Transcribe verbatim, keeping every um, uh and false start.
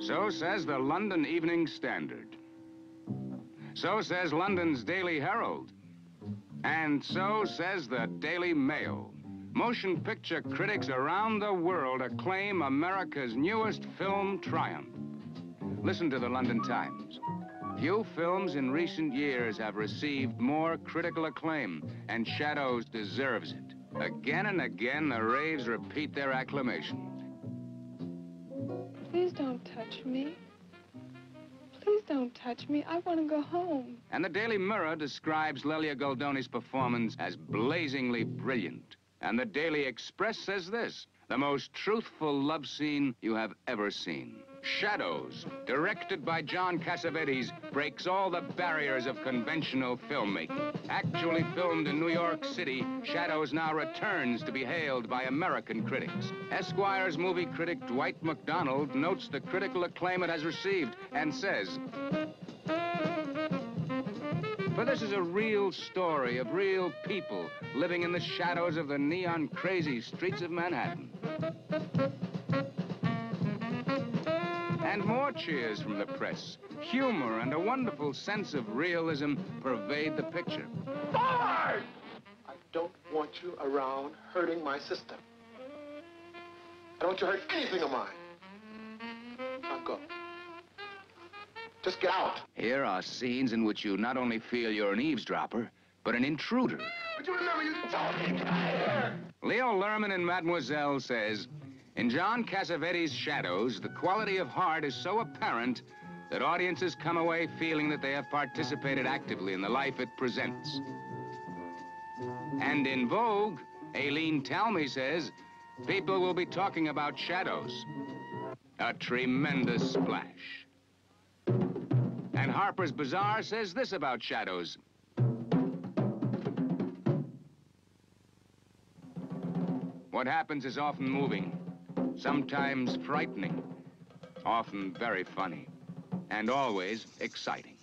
So says the London Evening Standard. So says London's Daily Herald. And so says the Daily Mail. Motion picture critics around the world acclaim America's newest film triumph. Listen to the London Times. Few films in recent years have received more critical acclaim, and Shadows deserves it. Again and again, the raves repeat their acclamation. Please don't touch me. Please don't touch me. I want to go home. And the Daily Mirror describes Lelia Goldoni's performance as blazingly brilliant. And the Daily Express says this, the most truthful love scene you have ever seen. Shadows, directed by John Cassavetes, breaks all the barriers of conventional filmmaking. Actually filmed in New York City, Shadows now returns to be hailed by American critics. Esquire's movie critic Dwight McDonald notes the critical acclaim it has received and says, "For this is a real story of real people living in the shadows of the neon crazy streets of Manhattan." And more cheers from the press. Humor and a wonderful sense of realism pervade the picture. Forward! I don't want you around hurting my sister. I don't want you to hurt anything of mine. Now go. Just get out. Here are scenes in which you not only feel you're an eavesdropper, but an intruder. But you remember, you told me to get out of here. Leo Lerman in Mademoiselle says, in John Cassavetes' Shadows, the quality of heart is so apparent that audiences come away feeling that they have participated actively in the life it presents. And in Vogue, Aileen Talmy says, people will be talking about Shadows. A tremendous splash. And Harper's Bazaar says this about Shadows. What happens is often moving. Sometimes frightening, often very funny, and always exciting.